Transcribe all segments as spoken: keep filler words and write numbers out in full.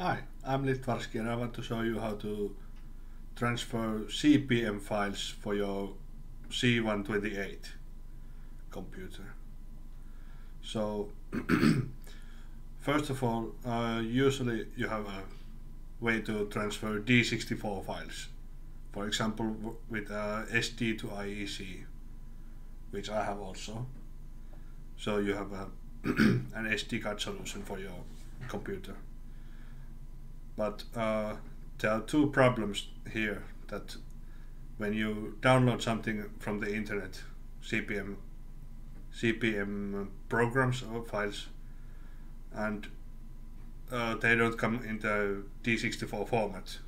Hi, I'm Litvarski and I want to show you how to transfer C P M files for your C one twenty-eight computer. So first of all, uh, usually you have a way to transfer D sixty-four files, for example with uh, S D two I E C, which I have also. So you have a an S D card solution for your computer. But uh, there are two problems here, that when you download something from the internet, C P M, C P M programs or files, and uh, they don't come in the D sixty-four format.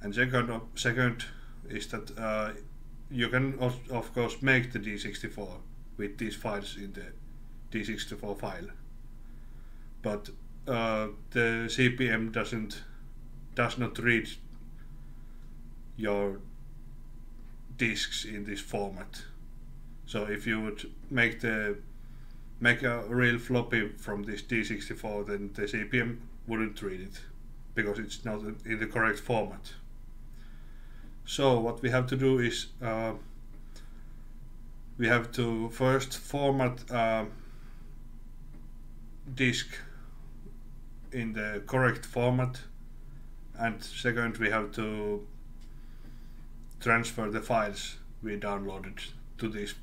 And second, second is that uh, you can of course make the D sixty-four with these files in the D sixty-four file, but Uh, the C P M doesn't does not read your disks in this format. So if you would make the make a real floppy from this D sixty-four, then the C P M wouldn't read it because it's not in the correct format. So what we have to do is uh, we have to first format uh, disk in the correct format, and second we have to transfer the files we downloaded to this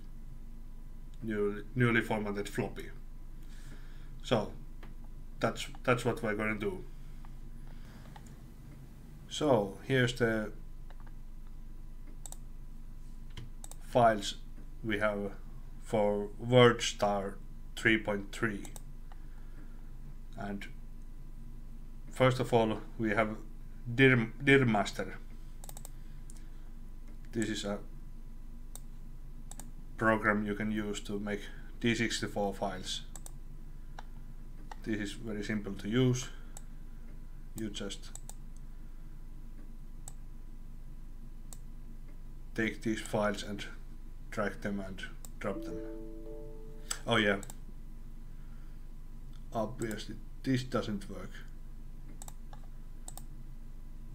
new, newly formatted floppy. So that's that's what we're going to do. So here's the files we have for WordStar three point three, and first of all, we have Dirm, Dirmaster. This is a program you can use to make D sixty-four files. This is very simple to use. You just take these files and drag them and drop them. Oh yeah, obviously this doesn't work.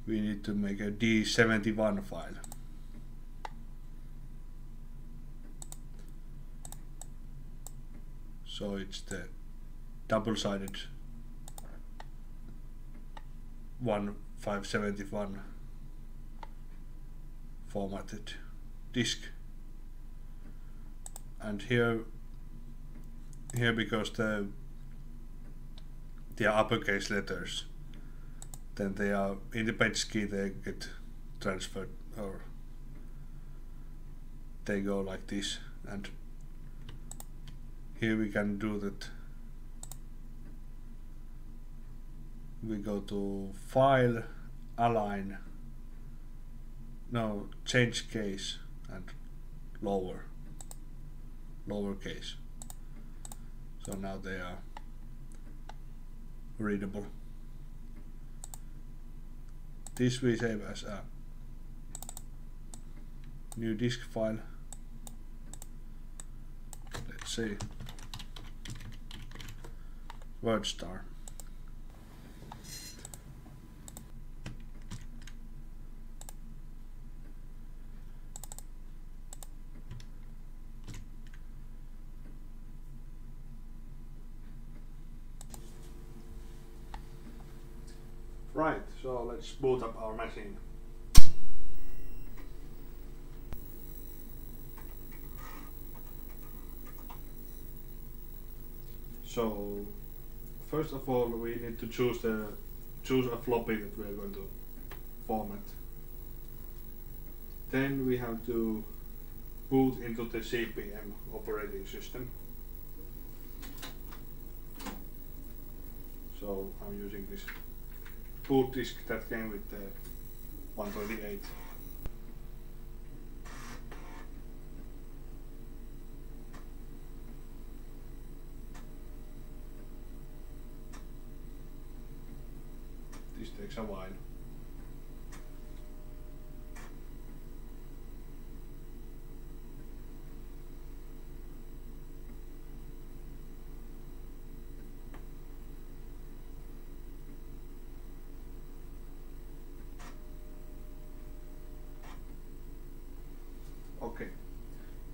We need to make a D seventy-one file. So it's the double-sided fifteen seventy-one formatted disk. And here, here because the they are uppercase letters, then they are in the PETSCII, they get transferred, or they go like this. And here we can do that. We go to File, Align, no, Change Case, and Lower, Lower Case. So now they are readable. This we save as a new disk file. Let's see, WordStar. Right, so let's boot up our machine. So first of all, we need to choose the choose a floppy that we're going to format. Then we have to boot into the C P M operating system. So I'm using this boot disk that came with the one twenty-eight. This takes a while. Okay,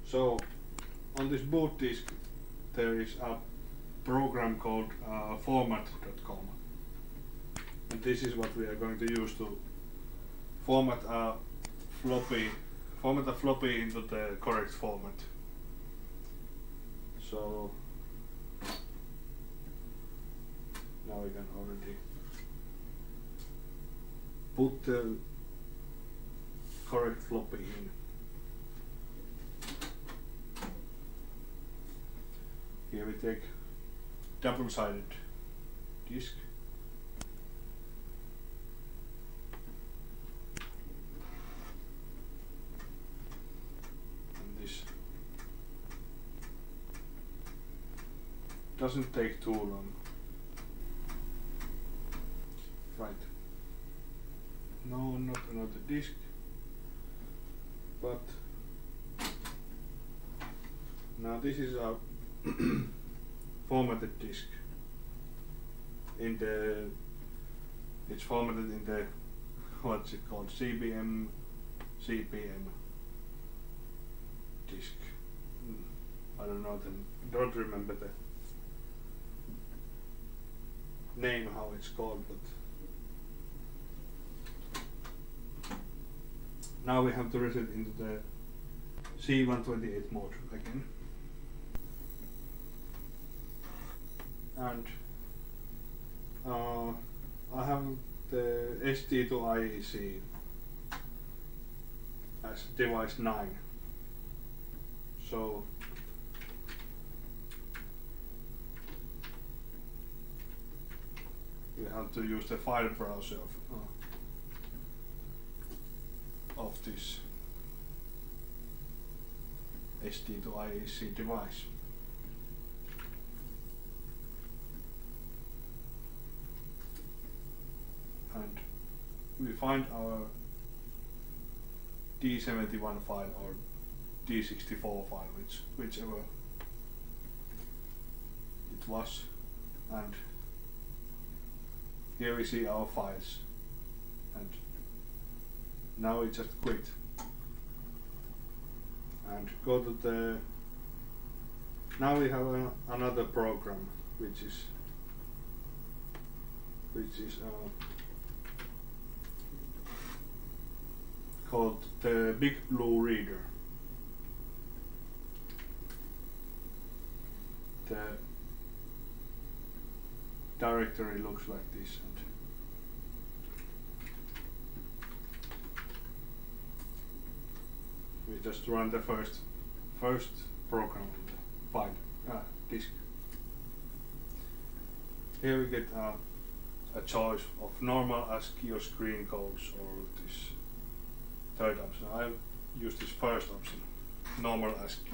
so on this boot disk there is a program called uh, format dot com, and this is what we are going to use to format a floppy format a floppy into the correct format. So now we can already put the correct floppy in. Here we take double-sided disk. And this doesn't take too long. Right. No, not another disk, but now this is a formatted disk. In the it's formatted in the what's it called? C B M C P M disk. I don't know the don't remember the name how it's called, but now we have to reset into the C one twenty-eight mode again. And uh, I have the S D two I E C as device nine. So we have to use the file browser of uh, of this S D two I E C device. And we find our D seventy-one file or D sixty-four file, which, whichever it was. And here we see our files. And now we just quit and go to the. Now we have a, another program, which is which is uh, called the Big Blue Reader. The directory looks like this. And we just run the first first program on the file ah, disk. Here we get uh, a choice of normal ASCII or screen codes or this third option. I'll use this first option, normal ASCII.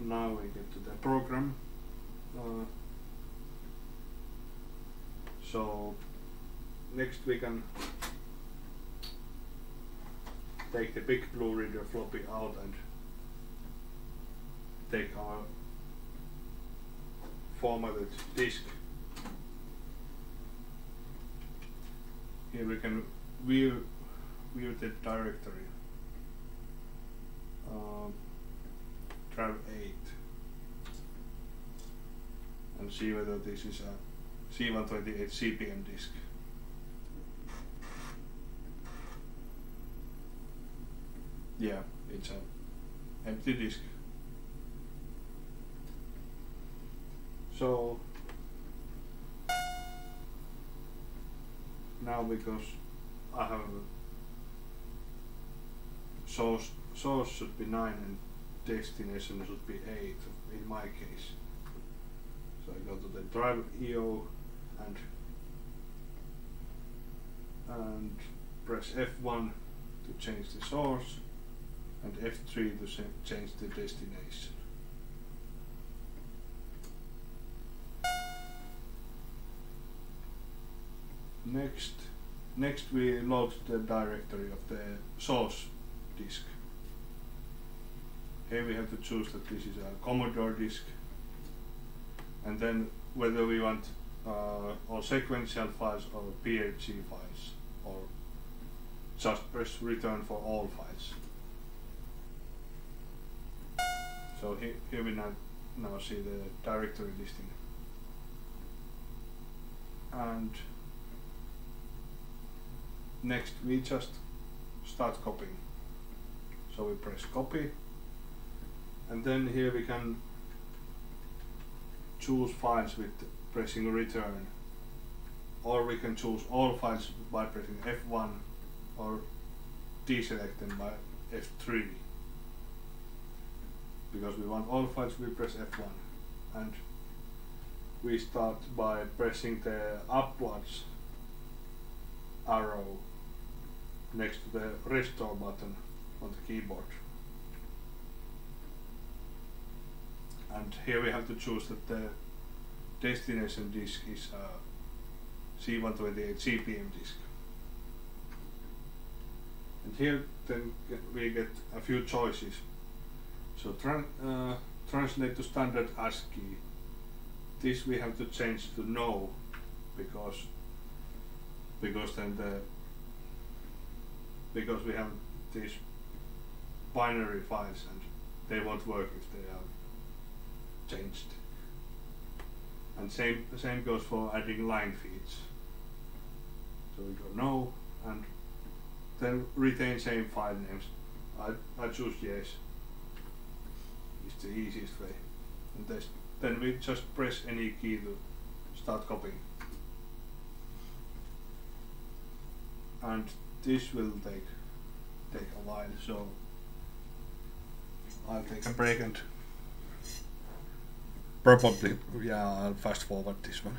Now we get to the program. Uh, so next we can take the Big Blue Reader floppy out and take our formatted disk. Here we can view view the directory. Uh, drive eight and see whether this is a C one twenty-eight C P M disk. Yeah, it's an empty disk. So now, because I have source, source should be nine and destination should be eight in my case. So I go to the drive E O and and press F one to change the source and F three to change the destination. Next, next we load the directory of the source disk. Here we have to choose that this is a Commodore disk, and then whether we want uh, or sequential files or P H C files, or just press return for all files. So he here we now, now see the directory listing. And next we just start copying. So we press copy, and then here we can choose files with pressing return, or we can choose all files by pressing F one or deselect them by F three. Because we want all files, we press F one, and we start by pressing the upwards arrow next to the restore button on the keyboard. And here we have to choose that the destination disk is a C one twenty-eight C P M disk. And here then we get a few choices. So tran uh, translate to standard ASCII. This we have to change to no, because because then the because we have these binary files and they won't work if they are changed. And same same goes for adding line feeds. So we go no, and then retain same file names. I I choose yes. It's the easiest way. And this, then we just press any key to start copying. And this will take take a while, so I'll take a break and probably, yeah, I'll fast forward this one.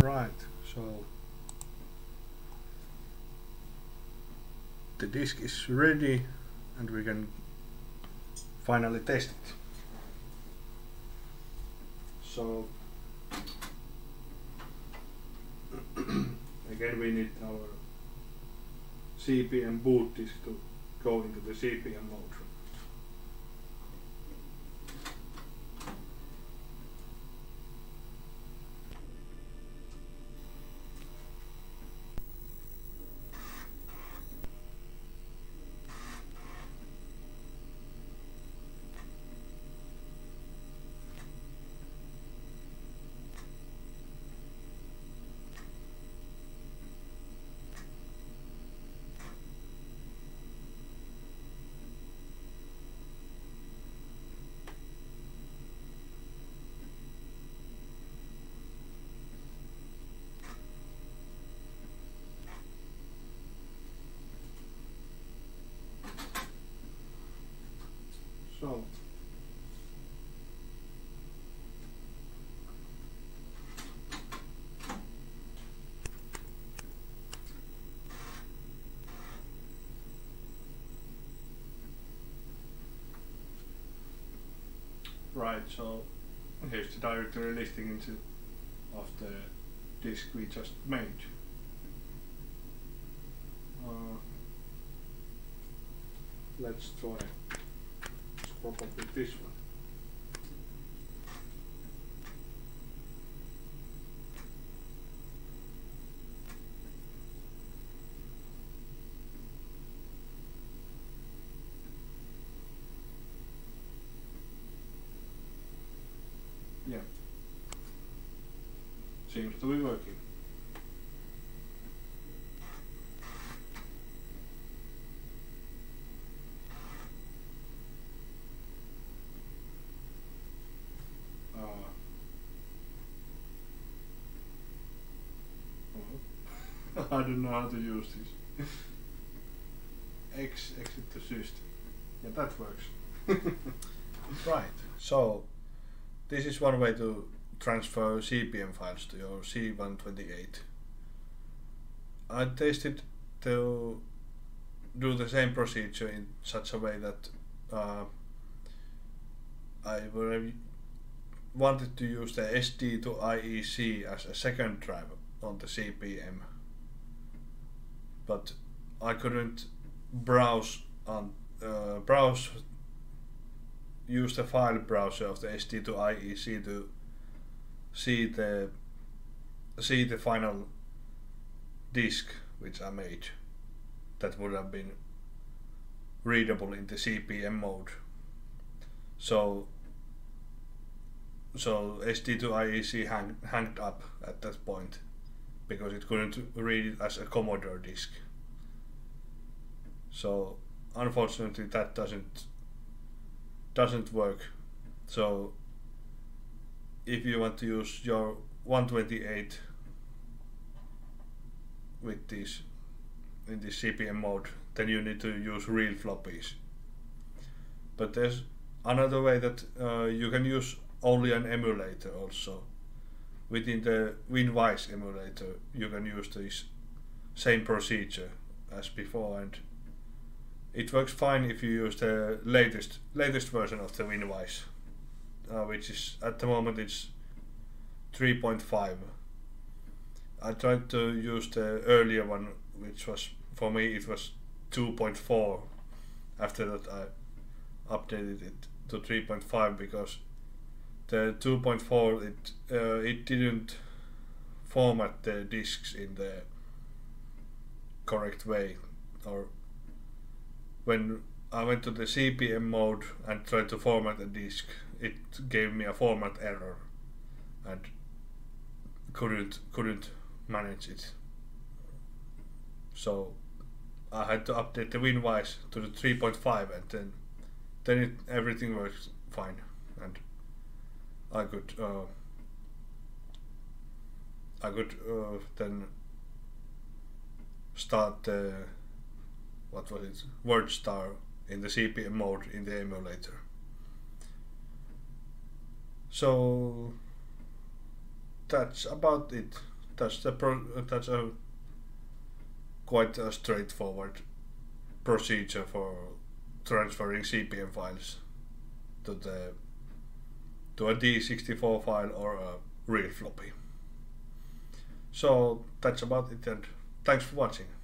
Right, so the disk is ready and we can finally test it. So again we need our C P M boot disk to go into the C P M mode. So right, so here's the directory listing into of the disk we just made. Uh, let's try probably this one. Yeah. Seems to be working. I don't know how to use this. X exit the system. Yeah, that works. Right, so this is one way to transfer C P M files to your C one twenty-eight. I tested to do the same procedure in such a way that uh, I wanted to use the S D two I E C as a second drive on the C P M. but I couldn't browse on uh, browse use the file browser of the S D two I E C to see the see the final disk which I made. That would have been readable in the C P M mode. So so S D two I E C hang, hanged up at that point because it couldn't read it as a Commodore disk. So unfortunately that doesn't doesn't work. So if you want to use your one twenty-eight with this in the C P M mode, then you need to use real floppies. But there's another way that uh, you can use only an emulator also. Within the WinVICE emulator you can use this same procedure as before, and it works fine if you use the latest latest version of the WinVICE, uh, which is at the moment it's three point five. I tried to use the earlier one, which was for me it was two point four. After that I updated it to three point five because the two point four it uh, it didn't format the disks in the correct way. Or when I went to the C P M mode and tried to format a disk, it gave me a format error and couldn't couldn't manage it. So I had to update the WinVICE to the three point five, and then then it, everything works fine, and I could uh, I could uh, then start the what was it WordStar in the C P M mode in the emulator. So that's about it. That's the pro that's a quite a straightforward procedure for transferring C P M files to the to a D sixty-four file or a real floppy. So that's about it, and thanks for watching.